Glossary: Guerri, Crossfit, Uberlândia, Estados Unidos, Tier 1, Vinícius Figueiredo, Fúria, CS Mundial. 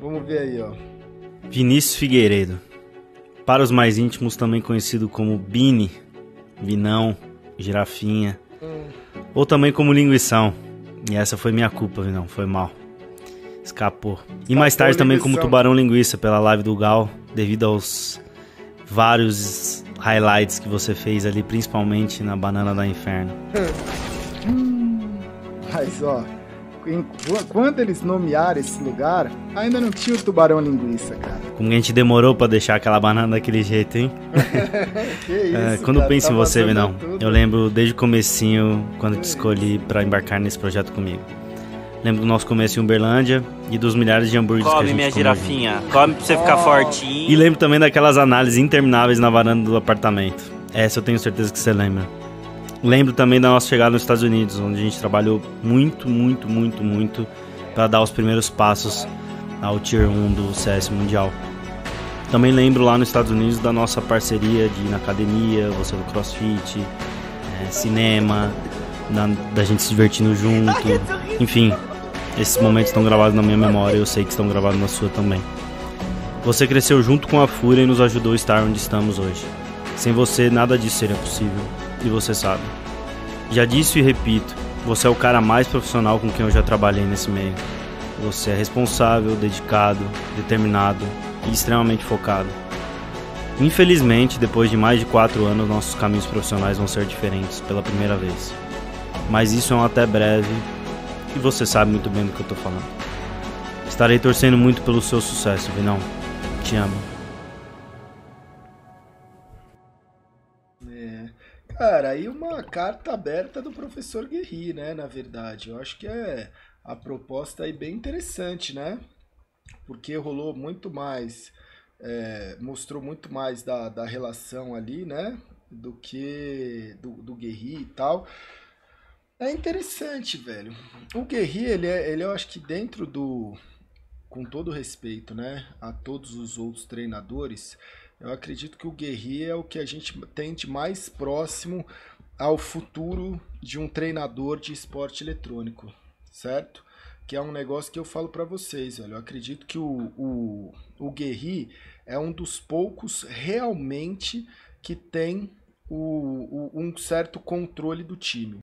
Vamos ver aí, ó. Vinícius Figueiredo. Para os mais íntimos, também conhecido como Bini, Vinão, Girafinha. Ou também como Linguição. E essa foi minha culpa, Vinão. Foi mal. Escapou. E mais tarde também como Tubarão Linguiça, pela live do Gal, devido aos vários highlights que você fez ali, principalmente na Banana da Inferno. Mas, ó, quando eles nomearam esse lugar, ainda não tinha o Tubarão Linguiça, cara. Como a gente demorou pra deixar aquela banana daquele jeito, hein? Que isso, quando cara, penso em você, Vinão, eu lembro desde o comecinho, quando te escolhi pra embarcar nesse projeto comigo. Lembro do nosso começo em Uberlândia e dos milhares de hambúrgueres que a gente comia. Come, minha girafinha. Come pra você ficar fortinho. E lembro também daquelas análises intermináveis na varanda do apartamento. Essa eu tenho certeza que você lembra. Lembro também da nossa chegada nos Estados Unidos, onde a gente trabalhou muito para dar os primeiros passos ao Tier 1 do CS Mundial. Também lembro lá nos Estados Unidos da nossa parceria de ir na academia, você no Crossfit, cinema, da gente se divertindo junto. Enfim, esses momentos estão gravados na minha memória e eu sei que estão gravados na sua também. Você cresceu junto com a Fúria e nos ajudou a estar onde estamos hoje. Sem você, nada disso seria possível. E você sabe. Já disse e repito, você é o cara mais profissional com quem eu já trabalhei nesse meio. Você é responsável, dedicado, determinado e extremamente focado. Infelizmente, depois de mais de 4 anos, nossos caminhos profissionais vão ser diferentes pela primeira vez. Mas isso é um até breve e você sabe muito bem do que eu tô falando. Estarei torcendo muito pelo seu sucesso, Vinão. Te amo. Cara, aí uma carta aberta do professor Guerri, né, na verdade. Eu acho que é a proposta aí bem interessante, né? Porque rolou muito mais, mostrou muito mais da relação ali, né, do que do Guerri e tal. É interessante, velho. O Guerri, ele eu acho que dentro do... Com todo respeito, né, a todos os outros treinadores... Eu acredito que o Guerri é o que a gente tem de mais próximo ao futuro de um treinador de esporte eletrônico, certo? Que é um negócio que eu falo para vocês, velho. Eu acredito que o Guerri é um dos poucos realmente que tem um certo controle do time.